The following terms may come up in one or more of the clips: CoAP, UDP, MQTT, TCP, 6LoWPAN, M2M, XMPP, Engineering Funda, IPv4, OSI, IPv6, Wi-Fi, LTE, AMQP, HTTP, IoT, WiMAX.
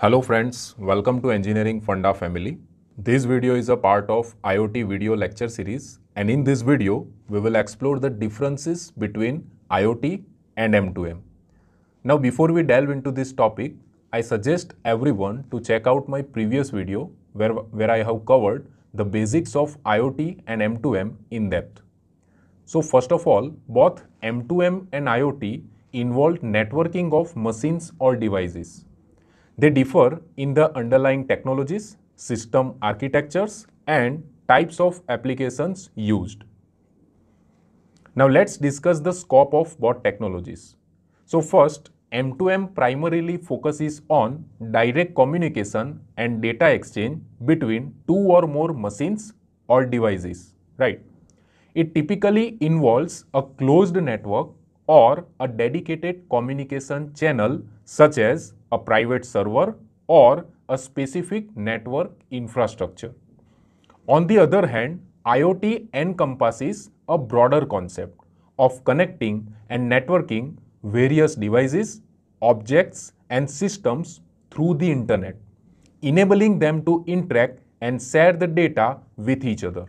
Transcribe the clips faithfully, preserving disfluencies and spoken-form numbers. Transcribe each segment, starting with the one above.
Hello friends, welcome to Engineering Funda family. This video is a part of IoT video lecture series, and in this video we will explore the differences between IoT and M two M. Now before we delve into this topic, I suggest everyone to check out my previous video where, where I have covered the basics of IoT and M two M in depth. So first of all, both M two M and IoT involve networking of machines or devices. They differ in the underlying technologies, system architectures, and types of applications used. Now let's discuss the scope of both technologies. So first, M two M primarily focuses on direct communication and data exchange between two or more machines or devices, right? It typically involves a closed network or a dedicated communication channel such as a private server or a specific network infrastructure. On the other hand, IoT encompasses a broader concept of connecting and networking various devices, objects, and systems through the internet, enabling them to interact and share the data with each other.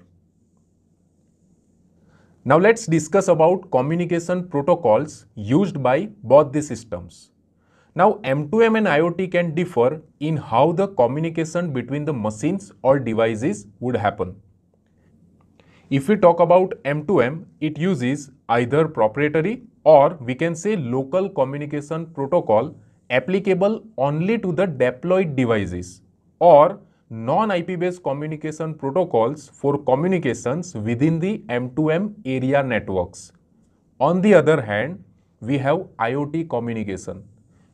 Now let's discuss about communication protocols used by both the systems. Now M two M and IoT can differ in how the communication between the machines or devices would happen. If we talk about M two M, it uses either proprietary or we can say local communication protocol applicable only to the deployed devices, or non-I P based communication protocols for communications within the M two M area networks. On the other hand, we have IoT communication,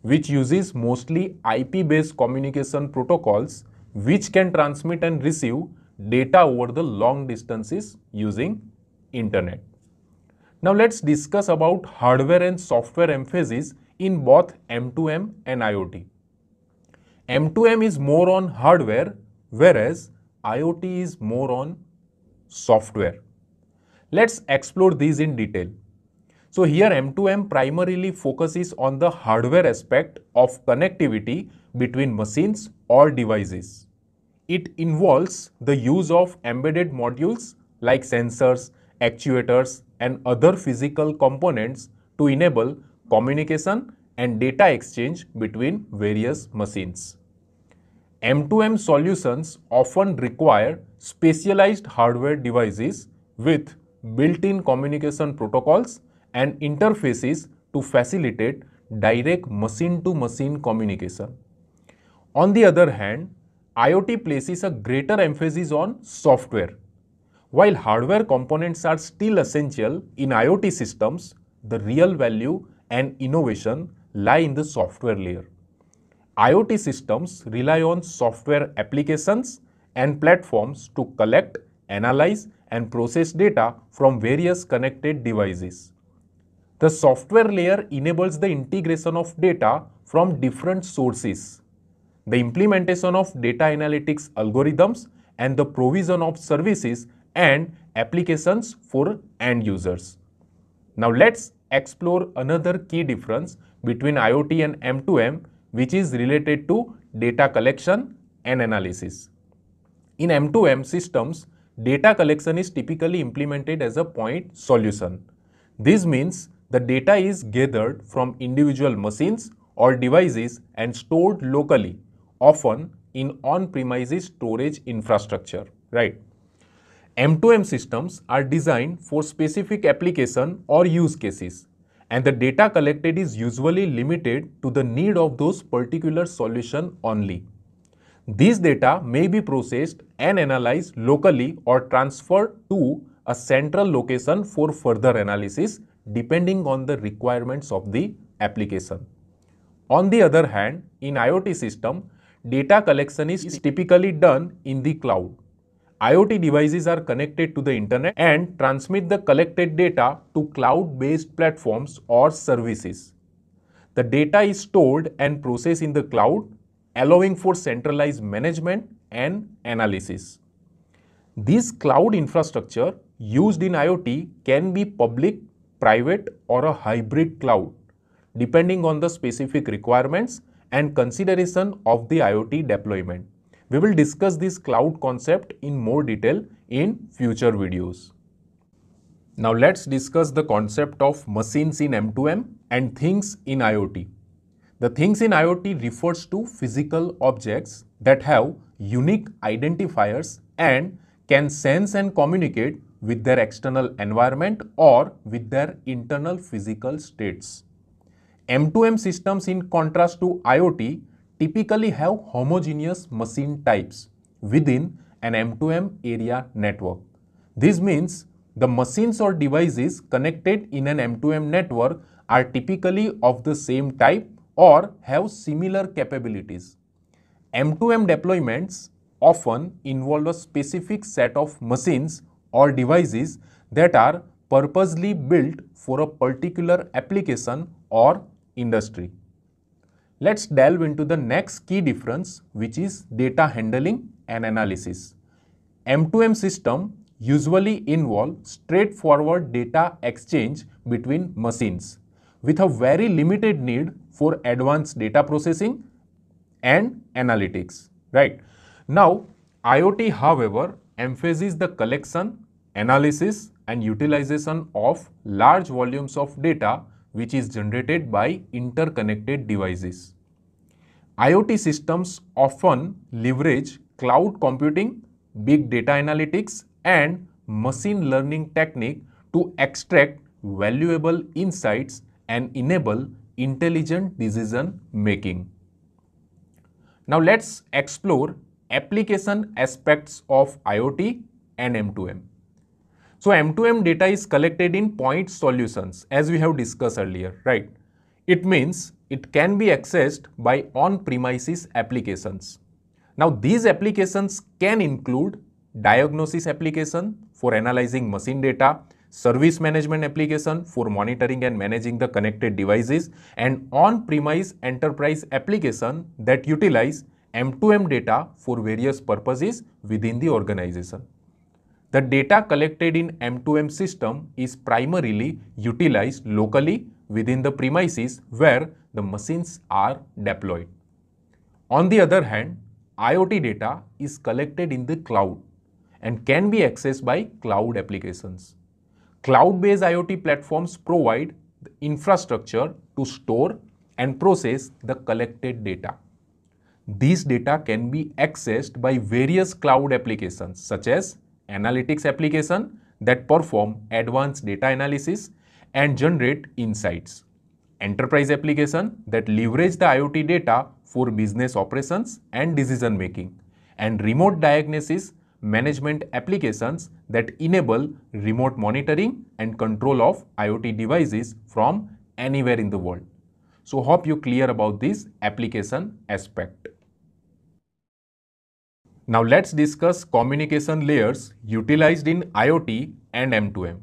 which uses mostly I P based communication protocols which can transmit and receive data over the long distances using internet. Now let's discuss about hardware and software emphasis in both M two M and IoT. M two M is more on hardware, whereas IoT is more on software. Let's explore these in detail. So here M two M primarily focuses on the hardware aspect of connectivity between machines or devices. It involves the use of embedded modules like sensors, actuators, and other physical components to enable communication and data exchange between various machines. M two M solutions often require specialized hardware devices with built-in communication protocols and interfaces to facilitate direct machine-to-machine communication. On the other hand, IoT places a greater emphasis on software. While hardware components are still essential in IoT systems, the real value and innovation lie in the software layer. IoT systems rely on software applications and platforms to collect, analyze, and process data from various connected devices. The software layer enables the integration of data from different sources, the implementation of data analytics algorithms, and the provision of services and applications for end users. Now let's explore another key difference between IoT and M two M, which is related to data collection and analysis. In M two M systems, data collection is typically implemented as a point solution. This means the data is gathered from individual machines or devices and stored locally, often in on-premises storage infrastructure, right? M two M systems are designed for specific application or use cases, and the data collected is usually limited to the need of those particular solution only. These data may be processed and analyzed locally or transferred to a central location for further analysis depending on the requirements of the application. On the other hand, in IoT system, data collection is typically done in the cloud. IoT devices are connected to the internet and transmit the collected data to cloud-based platforms or services. The data is stored and processed in the cloud, allowing for centralized management and analysis. This cloud infrastructure used in IoT can be public, private, or a hybrid cloud, depending on the specific requirements and consideration of the IoT deployment. We will discuss this cloud concept in more detail in future videos. Now let's discuss the concept of machines in M two M and things in IoT. The things in IoT refers to physical objects that have unique identifiers and can sense and communicate with their external environment or with their internal physical states. M two M systems, in contrast to IoT, typically have homogeneous machine types within an M two M area network. This means the machines or devices connected in an M two M network are typically of the same type or have similar capabilities. M two M deployments often involve a specific set of machines or devices that are purposely built for a particular application or industry. Let's delve into the next key difference, which is data handling and analysis. M two M system usually involve straightforward data exchange between machines with a very limited need for advanced data processing and analytics, right? Now, IoT, however, emphasizes the collection, analysis, and utilization of large volumes of data which is generated by interconnected devices. IoT systems often leverage cloud computing, big data analytics, and machine learning technique to extract valuable insights and enable intelligent decision making. Now let's explore application aspects of IoT and M two M. So M two M data is collected in point solutions, as we have discussed earlier, right? It means it can be accessed by on-premises applications. Now these applications can include diagnosis application for analyzing machine data, service management application for monitoring and managing the connected devices, and on-premise enterprise application that utilize M two M data for various purposes within the organization. The data collected in M two M system is primarily utilized locally within the premises where the machines are deployed. On the other hand, IoT data is collected in the cloud and can be accessed by cloud applications. Cloud-based IoT platforms provide the infrastructure to store and process the collected data. These data can be accessed by various cloud applications such as analytics application that perform advanced data analysis and generate insights, enterprise application that leverage the IoT data for business operations and decision making, and remote diagnosis management applications that enable remote monitoring and control of IoT devices from anywhere in the world. So hope you're clear about this application aspect. Now let's discuss communication layers utilized in IoT and M two M.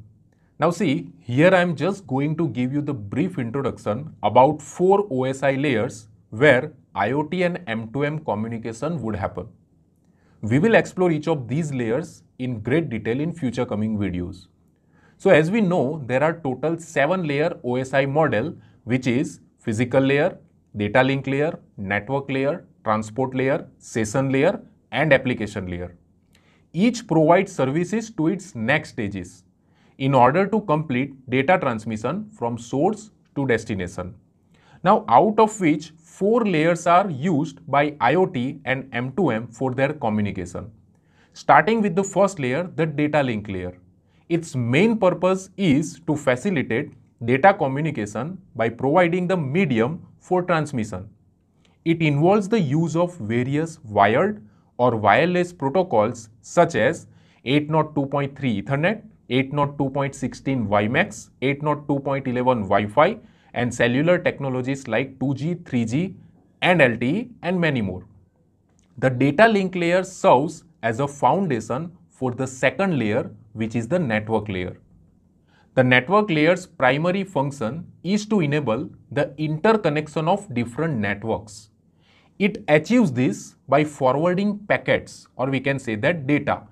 Now see, here I am just going to give you the brief introduction about four O S I layers where IoT and M two M communication would happen. We will explore each of these layers in great detail in future coming videos. So as we know, there are total seven layer O S I model, which is physical layer, data link layer, network layer, transport layer, session layer, and application layer. Each provides services to its next stages in order to complete data transmission from source to destination. Now, out of which four layers are used by IoT and M two M for their communication. Starting with the first layer, the data link layer. Its main purpose is to facilitate data communication by providing the medium for transmission. It involves the use of various wired or wireless protocols such as eight oh two point three Ethernet, eight oh two point sixteen WiMAX, eight oh two point eleven Wi-Fi, and cellular technologies like two G, three G, and L T E, and many more. The data link layer serves as a foundation for the second layer, which is the network layer. The network layer's primary function is to enable the interconnection of different networks. It achieves this by forwarding packets, or we can say that data,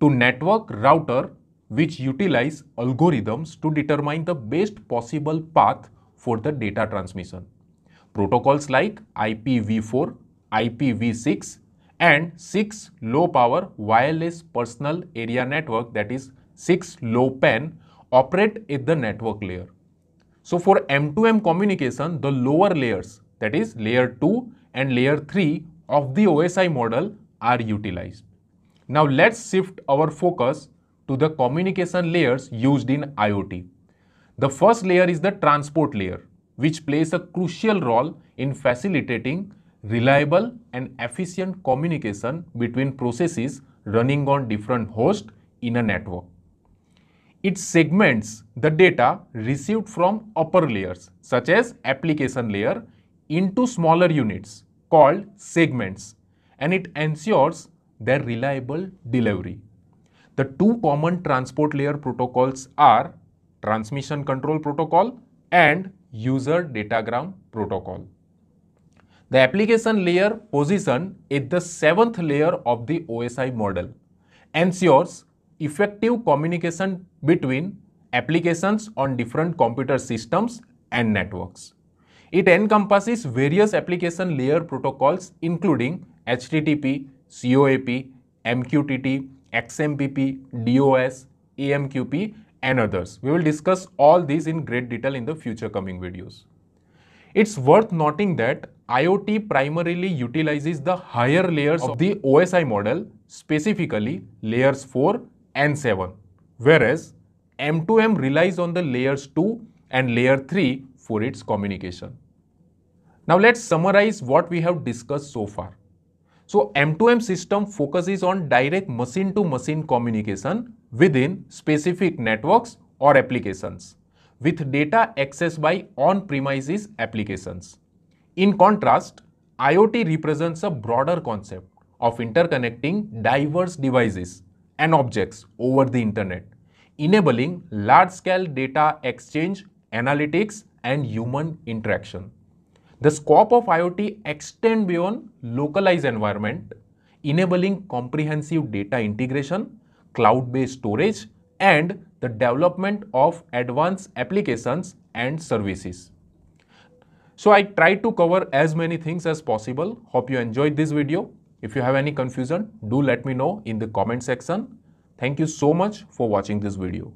to network router, which utilize algorithms to determine the best possible path for the data transmission. Protocols like I P v four, I P v six and six low power wireless personal area network, that is six low pan, operate at the network layer. So for M two M communication, the lower layers, that is layer two and layer three of the O S I model are utilized. Now let's shift our focus to the communication layers used in I O T. The first layer is the transport layer, which plays a crucial role in facilitating reliable and efficient communication between processes running on different hosts in a network. It segments the data received from upper layers, such as application layer, into smaller units called segments, and it ensures their reliable delivery. The two common transport layer protocols are Transmission Control Protocol and User Datagram Protocol. The application layer, positioned at the seventh layer of the O S I model, ensures effective communication between applications on different computer systems and networks. It encompasses various application layer protocols including H T T P, CoAP, M Q T T, X M P P, DOS, A M Q P and others. We will discuss all these in great detail in the future coming videos. It's worth noting that I O T primarily utilizes the higher layers of the O S I model, specifically layers four and seven, whereas M two M relies on the layers two and layer three for its communication. Now let's summarize what we have discussed so far. So M two M system focuses on direct machine-to-machine communication within specific networks or applications, with data accessed by on-premises applications. In contrast, I O T represents a broader concept of interconnecting diverse devices and objects over the internet, enabling large-scale data exchange, analytics, and human interaction. The scope of I O T extends beyond localized environment, enabling comprehensive data integration, cloud-based storage, and the development of advanced applications and services. So I tried to cover as many things as possible. Hope you enjoyed this video. If you have any confusion, do let me know in the comment section. Thank you so much for watching this video.